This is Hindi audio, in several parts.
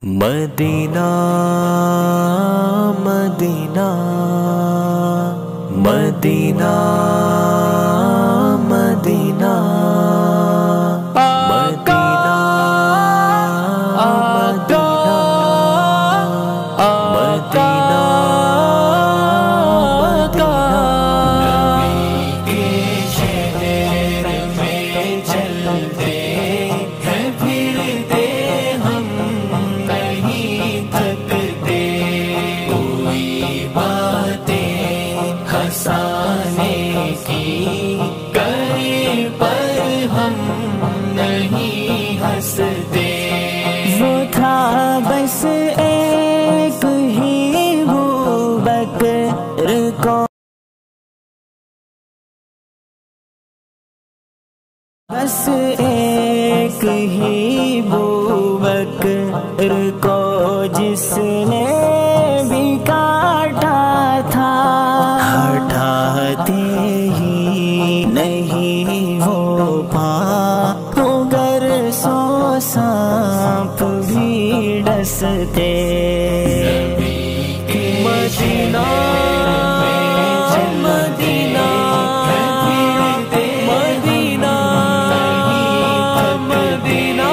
Medina Medina Medina Medina Medina Medina Medina Medina. नबी के शहर में चलते हैं फिरते हम नहीं थकते, कोई बातें हंसाने की करे पर हम नहीं हंसते। वो था बस एक ही वो बकर को बस एक ही वो बकर को जिसने भी काटा था, हटाते ही नहीं वो पागर सो सांप भी डसते। मदीना मदीना मदीना मदीना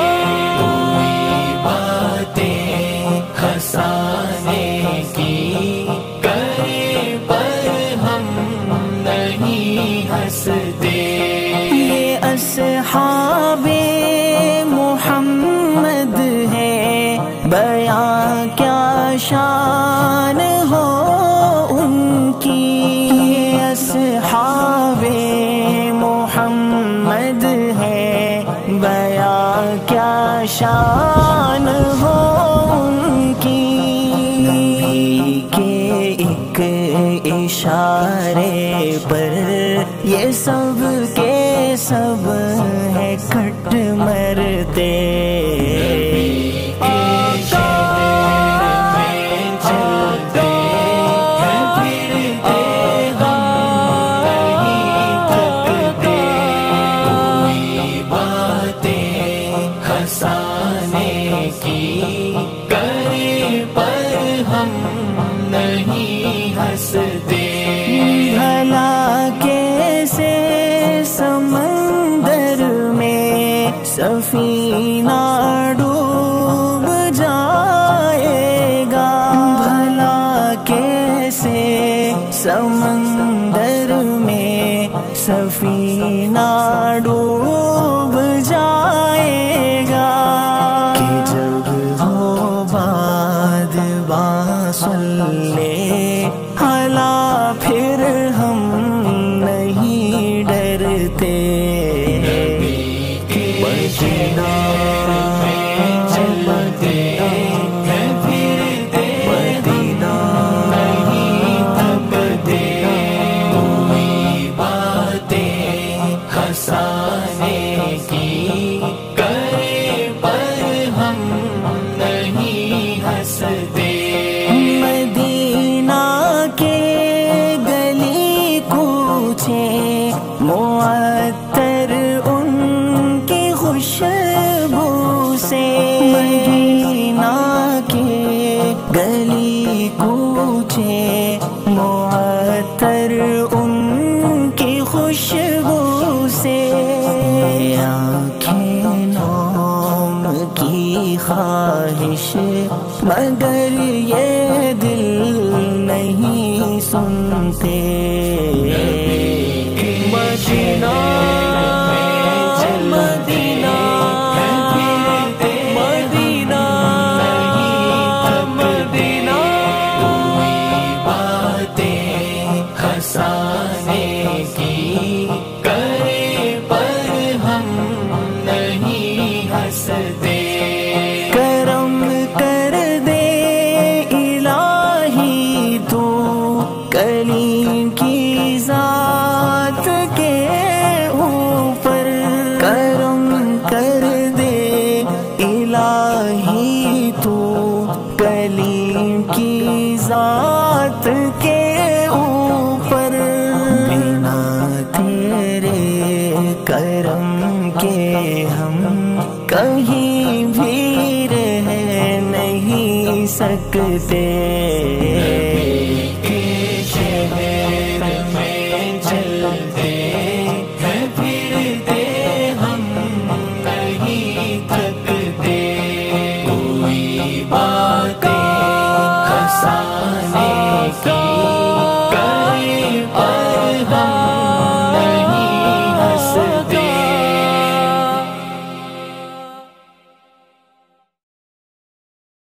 हंसाने की करे पर हम नहीं हंसते। ये अस्हाबे मुहम्मद है, बयां क्या शान हो उनकी। ये अस्हाबे मुहम्मद है, बयां क्या शान हो उनकी। के एक इशारे पर ये सब के सब है कट मरते। हंसाने की करे पर हम नहीं हंसते। भला कैसे समंदर में सफीना डूब जाएगा, भला कैसे समंदर में सफीना डूब जाएगा। कि जब हो बादबां सुन ले हला फिर हम नहीं डरते। मदीना हंसाने की करे पर हम नहीं हंसते। मदीना के गली कूचे मुअत्तर उनकी खुशबू से, मदीना के गली कूचे मुअत्तर उनकी खुशबू से। आँखें नाम की ख्वाहिश मगर ये दिल नहीं सुनते। मदीना मदीना मदीना मदीना बातें हंसाने की करे पर हम नहीं हंसते। करम कर दे इलाही तू कली की जा सकते।